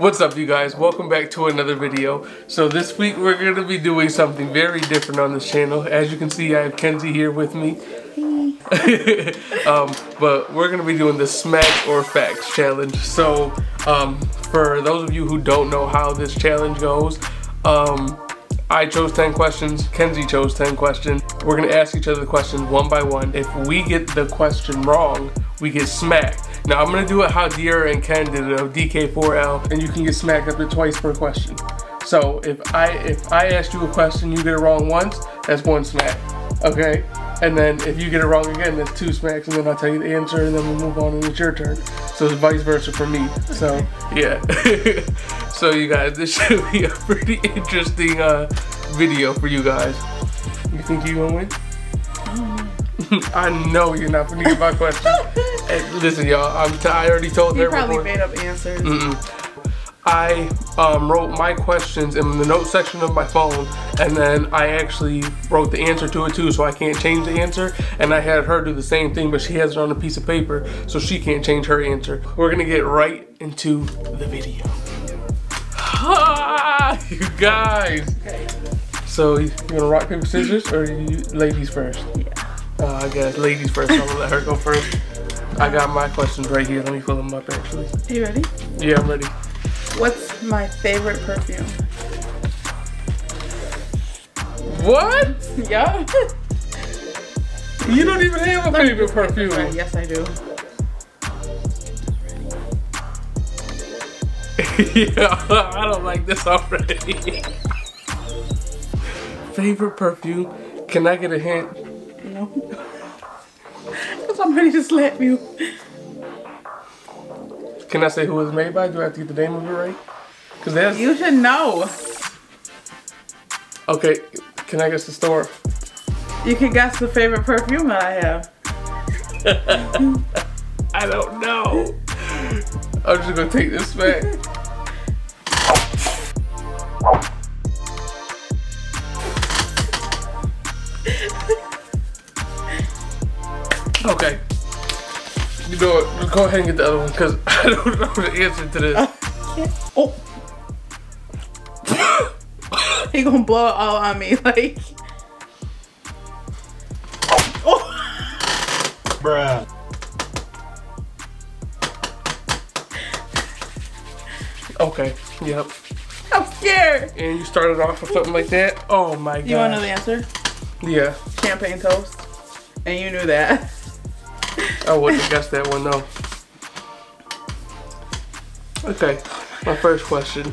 What's up, you guys? Welcome back to another video. So this week we're going to be doing something very different on this channel. As you can see, I have Kenzie here with me. But we're going to be doing the Smack or Facts challenge. So for those of you who don't know how this challenge goes, I chose 10 questions, Kenzie chose 10 questions. We're gonna ask each other the questions one by one. If we get the question wrong, we get smacked. Now I'm gonna do it how Deera and Ken did it, of DK4L, and you can get smacked up to twice per question. So if I asked you a question, you get it wrong once, that's one smack, okay? And then if you get it wrong again, that's two smacks, and then I'll tell you the answer, and then we'll move on and it's your turn. So it's vice versa for me, so yeah. So you guys, this should be a pretty interesting video for you guys. You think you gonna win? I know you're not gonna get my question. Hey, listen, y'all, I already told her. You probably before. Made up answers. I wrote my questions in the note section of my phone, and then I actually wrote the answer to it too, so I can't change the answer. And I had her do the same thing, but she has it on a piece of paper, so she can't change her answer. We're gonna get right into the video. Ah, you guys. Okay. So you gonna rock paper scissors or you ladies first? Yeah. I guess ladies first. I'm gonna let her go first. I got my questions right here. Let me pull them up actually. Are you ready? Yeah, I'm ready. What's my favorite perfume? What? Yeah. You don't even have a favorite perfume. Right. Yes, I do. Yeah, I don't like this already. Favorite perfume? Can I get a hint? No. Somebody just slapped you. Can I say who it was made by? Do I have to get the name of it right? Cause that's... You should know. Okay, can I guess the store? You can guess the favorite perfume that I have. I don't know. I'm just gonna take this back. Okay. You know what? Go ahead and get the other one because I don't know the answer to this. Oh. He gonna blow it all on me, like. Oh. Bruh. Okay, yep. I'm scared. And you started off with something like that? Oh my god. You wanna know the answer? Yeah. Champagne toast. And you knew that. I wouldn't have guessed that one though. Okay, my first question.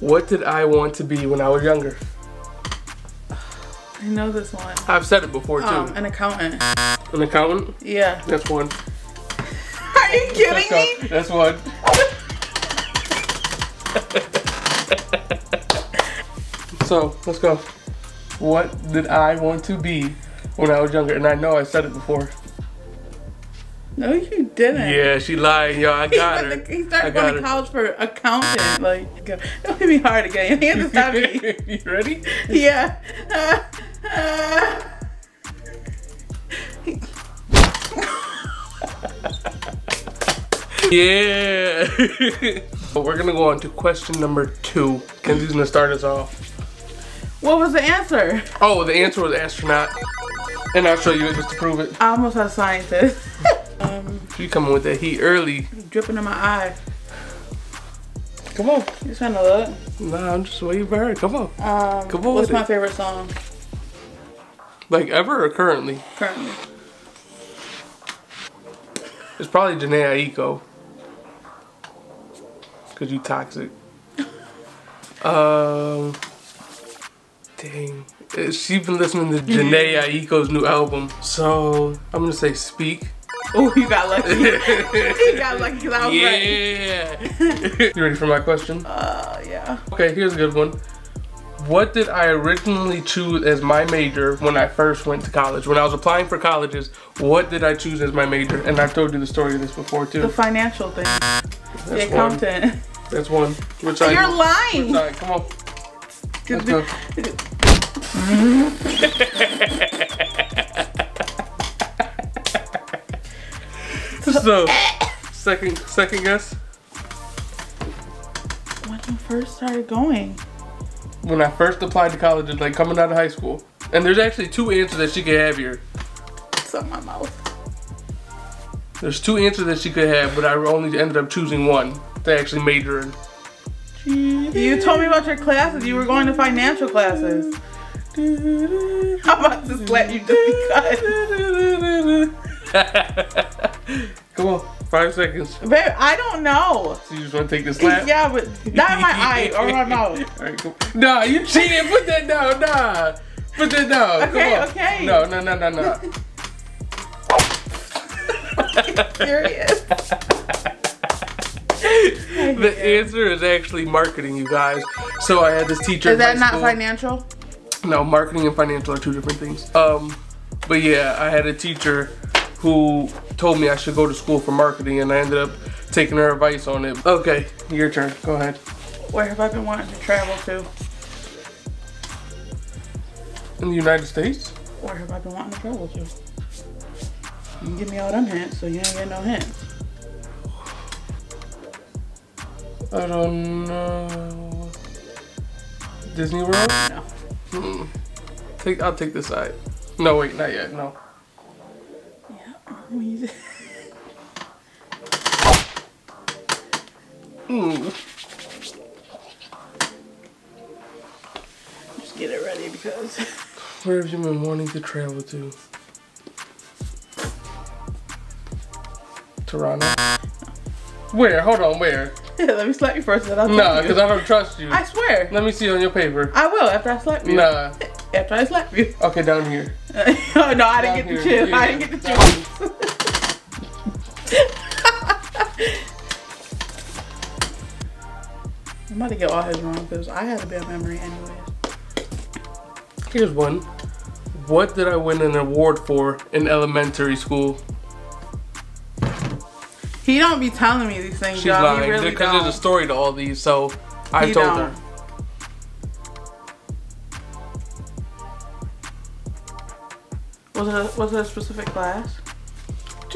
What did I want to be when I was younger? I know this one. I've said it before too. An accountant. An accountant? Yeah. That's one. Are you kidding me? That's one. So let's go. What did I want to be when I was younger? And I know I said it before. No, you didn't. Yeah, she lied, y'all. I got her. He started going to college for accounting. Like, don't be hard again. Your hands are heavy. You ready? Yeah. Yeah. But we're gonna go on to question number 2. Kenzie's gonna start us off. What was the answer? Oh, the answer was astronaut. And I'll show you it just to prove it. I almost had scientist. You coming with that heat early. Dripping in my eye. Come on. You trying to look? Nah, I'm just waiting for her. Come on. Come on. What's my favorite song? Like ever or currently? Currently. It's probably Jhené Aiko. Cause you toxic. Dang. She's been listening to Jhené Aiko's new album. So I'm gonna say Speak. Oh, you got lucky. You got lucky because I was ready. You ready for my question? Yeah. Okay, here's a good one. What did I originally choose as my major when I first went to college? When I was applying for colleges, what did I choose as my major? And I've told you the story of this before too. The financial thing. The accountant. That's one. Which you're lying. Which come on. So, second guess. first started going. When I first applied to college, like coming out of high school. And there's actually two answers that she could have here. It's on my mouth. There's two answers that she could have, but I only ended up choosing one to actually major in. You told me about your classes. You were going to financial classes. I'm about to slap you just because. Come on, 5 seconds. Babe, I don't know. So you just want to take the slap? Yeah, but not in my eye or my mouth. All right, cool. Nah, you cheated. Put that down. Nah. Put that down. Okay, come on. Okay. No, no, no, no, no. I'm serious. The answer is actually marketing, you guys. So I had this teacher. Is that not financial? No, marketing and financial are two different things. But yeah, I had a teacher who told me I should go to school for marketing, and I ended up taking her advice on it. Okay, your turn. Go ahead. Where have I been wanting to travel to? In the United States? Where have I been wanting to travel to? You can give me all them hints, so you ain't get no hints. I don't know. Disney World? No. Hmm. I'll take this side. No, wait, not yet. No. Yeah. Just get it ready because. Where have you been wanting to travel to? Toronto. Where? Hold on. Where? Let me slap you first, then I'll tell you. Nah, because I don't trust you. I swear. Let me see on your paper. I will, after I slap you. Nah. After I slap you. Okay, down here. Oh, no, I didn't get the chip. I didn't get the chip. I'm about to get all his wrong, because I had a bad memory anyways. Here's one. What did I win an award for in elementary school? He don't be telling me these things, y'all. He really don't. Because there's a story to all these, so I told her. Was it a specific class? Was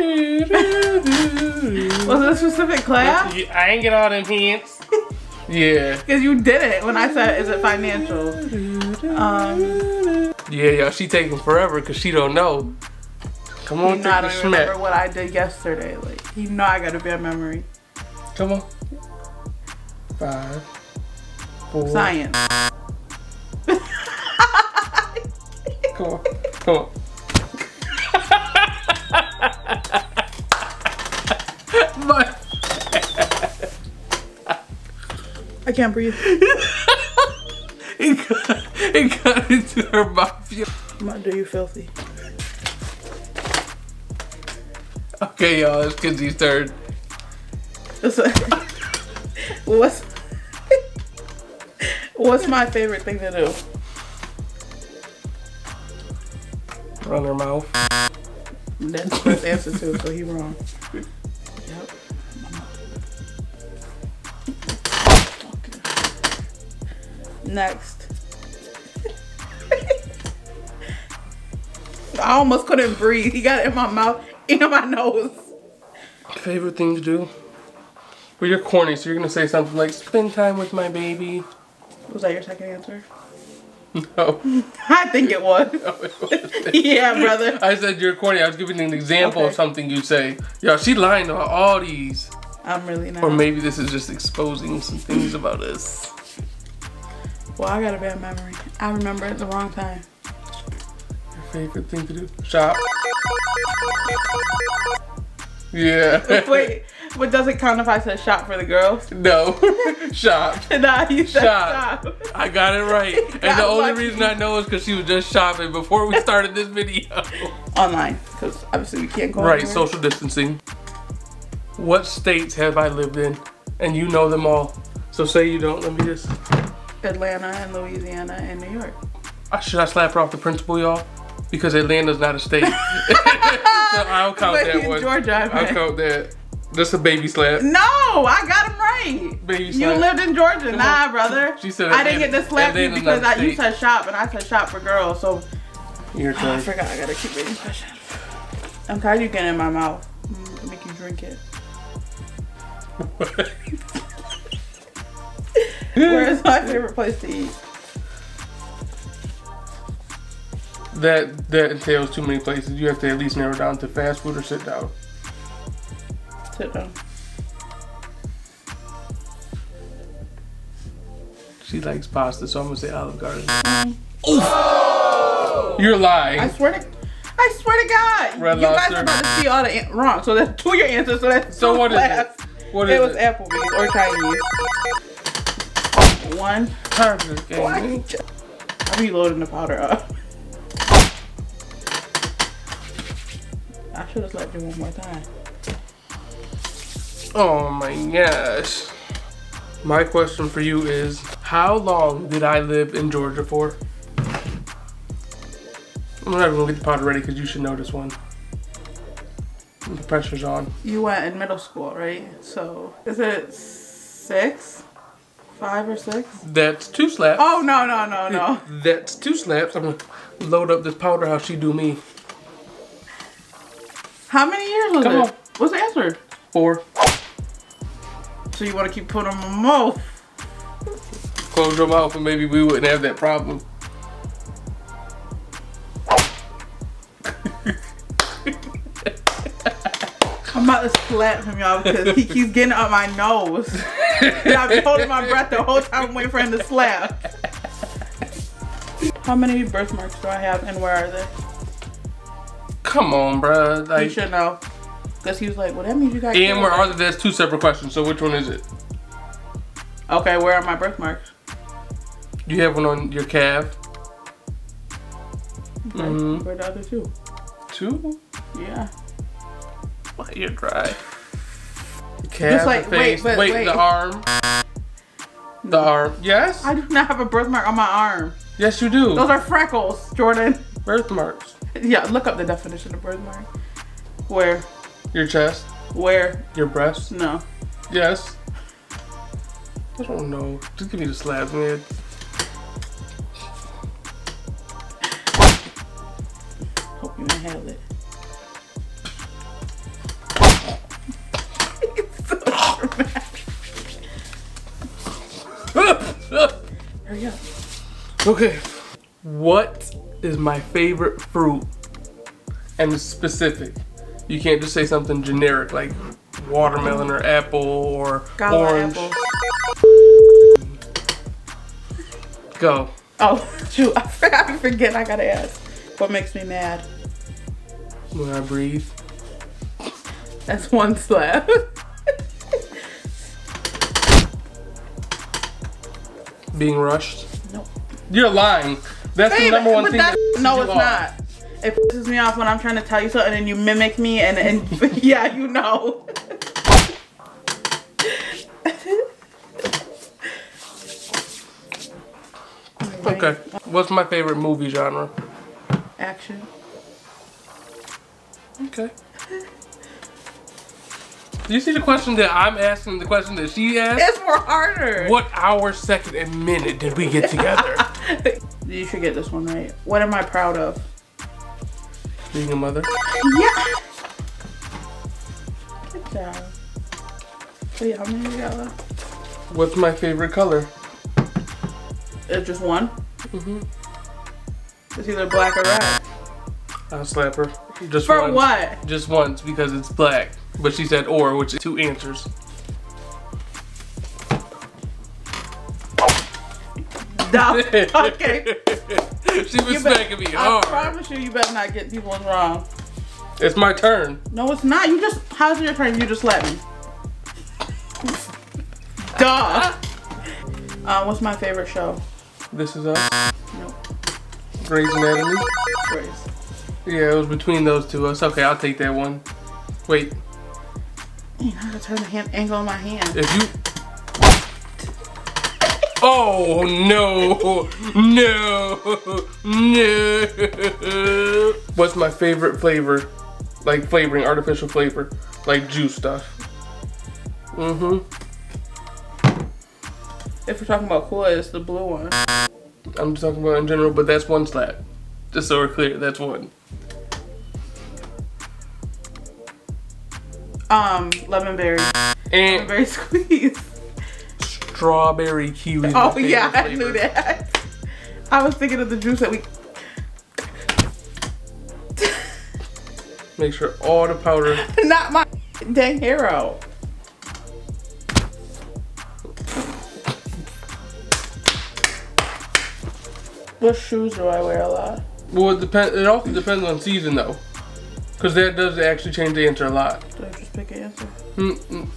it a specific class? I ain't get all them hints. Yeah. Because you did it when I said, is it financial? Yeah, y'all, she taking forever because she don't know. Come on, you know, I don't even remember what I did yesterday. Like, you know I got a bad memory. Come on. 5, 4. Science. Come on. Come on. I can't breathe. It got into her mouth. I'm gonna do you filthy. Okay, y'all, it's Kenzie's turn. What's my favorite thing to do? Run her mouth. That's his answer too, so he wrong. Yep. Next. I almost couldn't breathe. He got it in my mouth. In my nose. Favorite thing to do? Well, you're corny, so you're gonna say something like spend time with my baby. Was that your second answer? No. I think it was. No, it yeah, brother. I said you're corny. I was giving an example of something you say. Yo, she lying about all these. I'm really not. Or maybe this is just exposing some things about us. Well, I got a bad memory. I remember at the wrong time. Your favorite thing to do? Shop. Yeah. Wait, but does it count if I said shop for the girls? No. Shop. Nah, you said shop. I got it right. And the only reason I know is because she was just shopping before we started this video. Online, because obviously we can't go right, social distancing. What states have I lived in? And you know them all. So say you don't, let me just. Atlanta and Louisiana and New York. Should I slap her off the principal, y'all? Because Atlanta's not a state. So I'll count that one. Georgia, I'll count that. That's a baby slap. No, I got him right. Baby slap. You lived in Georgia. Come nah, on. Brother. She said I didn't get to slap you because you said shop and I said shop for girls. So your turn. I forgot. I gotta keep reading questions. I'm tired of you getting in my mouth. Make you drink it. Where is my favorite place to eat? That entails too many places. You have to at least narrow down to fast food or sit down. Sit down. She likes pasta, so I'm gonna say Olive Garden. Oh! You're lying. I swear to God. You guys are about to see all the wrong. So that's two of your answers. So that's so what last. Is it? What is it? It was Applebee's or Chinese. One. Perfect. I'll be loading the powder up. I should have slapped you one more time. Oh my gosh. My question for you is, how long did I live in Georgia for? I'm not even gonna get the powder ready because you should know this one. The pressure's on. You went in middle school, right? So, is it 6? 5 or 6? That's 2 slaps. Oh, no. That's 2 slaps. I'm gonna load up this powder how she do me. How many years was it? What's the answer? 4. So you want to keep putting them in my mouth? Close your mouth and maybe we wouldn't have that problem. I'm about to slap him, y'all, because he keeps getting up my nose. And I've been holding my breath the whole time waiting for him to slap. How many birthmarks do I have and where are they? Come on, bruh. Like, you should know. Because he was like, well, that means you got. And where are they? That's 2 separate questions, so which one is it? Okay, where are my birthmarks? You have one on your calf. Okay. Mm-hmm. Where are the other 2? 2? Yeah. Why you're dry. The calf, like, the face, wait, the arm. The arm. Yes? I do not have a birthmark on my arm. Yes, you do. Those are freckles, Jordan. Birthmarks. Yeah, look up the definition of birthmark. Where? Your chest. Where? Your breasts. No. Yes. I don't know. Just give me the slab, man. Hope you inhale it. It's so dramatic. Hurry up. Okay. What is my favorite fruit? And it's specific. You can't just say something generic like watermelon or apple or orange. Apple. Go. Oh, shoot. I forget. I gotta ask. What makes me mad? When I breathe. That's 1 slap. Being rushed? Nope. You're lying. That's the #1 thing that no, it's not. It pisses me off when I'm trying to tell you something and you mimic me and yeah, you know. Okay. What's my favorite movie genre? Action. Okay. You see the question that I'm asking, the question that she asked? It's more harder. What hour, second, and minute did we get together? You should get this one right. What am I proud of? Being a mother? Yeah! Good job. Wait, how many do you got left? What's my favorite color? It's just 1? Mm-hmm. It's either black or red. I'll slap her. Just for once. What? Just once, because it's black. But she said or, which is 2 answers. Okay. She was smacking me hard. I promise you, you better not get these ones wrong. It's my turn. No, it's not. You just, how's your turn? You just slapped me. Duh. What's my favorite show? This Is Us. Nope. Grey's Anatomy. Grey's. Yeah, it was between those 2. It's okay. I'll take that one. Wait. You know how to turn the angle on my hand. If you. Oh no, no. What's my favorite flavor? Like flavoring, artificial flavor, like juice stuff. Mm-hmm. If we're talking about Kool-Aid, it's the blue one. I'm just talking about in general, but that's 1 slap. Just so we're clear, that's 1. Lemon berry. And lemon berry squeeze. strawberry kiwi. Oh yeah, I knew that. I was thinking of the juice that we... Make sure all the powder... Not my dang hero. What shoes do I wear a lot? Well, it often depends on season though. Because that does actually change the answer a lot. Did I just pick an answer?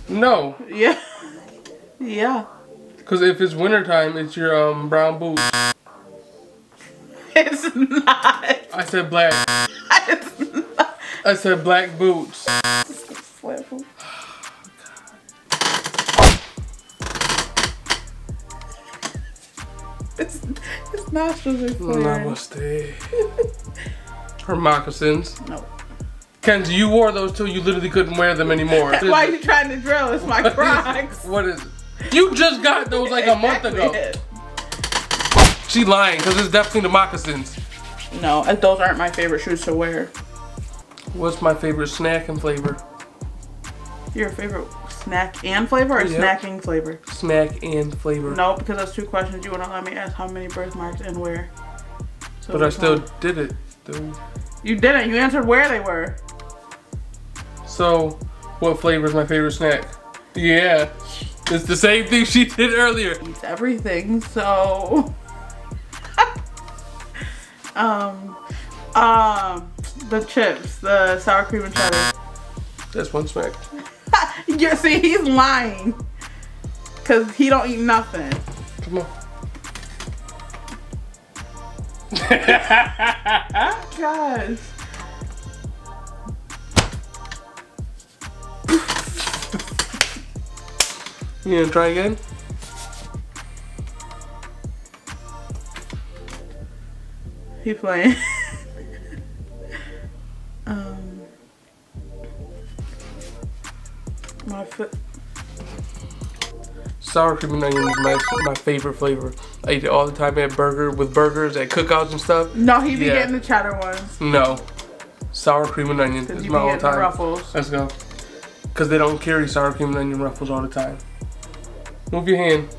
No. Yeah. Yeah. Because if it's wintertime, it's your brown boots. It's not. I said black. It's not. I said black boots. Flat boots. It's nostrils are clear. Namaste. Her moccasins. No. Kenzie, you wore those too. You literally couldn't wear them anymore. Why are you trying to drill? It's my Crocs. What is it? You just got those like a month ago. It. She lying, because it's definitely the moccasins. No, those aren't my favorite shoes to wear. What's my favorite snack and flavor? Your favorite snack and flavor, or snacking flavor? Snack and flavor. No, because that's two questions. You wouldn't let me ask how many birthmarks and where. So but I still did it, though. You didn't. You answered where they were. So, what flavor is my favorite snack? Yeah, it's the same thing she did earlier. Eats everything, so... the chips, the sour cream and cheddar. That's one snack. Yeah, see, he's lying. Cause he don't eat nothing. Come on. Gosh. You gonna try again? He playing. My foot. Sour cream and onion is my favorite flavor. I eat it all the time with burgers, at cookouts and stuff. No, he be getting the cheddar ones. No, sour cream and onion is my all time. Ruffles. Let's go. Cause they don't carry sour cream and onion Ruffles all the time. Move your hand.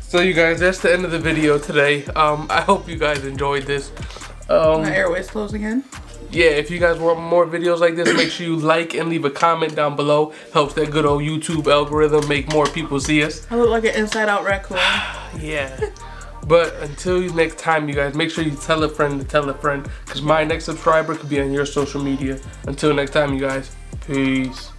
So you guys, that's the end of the video today. I hope you guys enjoyed this. My airways closed again. Yeah, if you guys want more videos like this, make sure you like and leave a comment down below. Helps that good old YouTube algorithm make more people see us. I look like an inside out raccoon. Yeah. But until next time, you guys, make sure you tell a friend to tell a friend. Because my next subscriber could be on your social media. Until next time, you guys. Peace.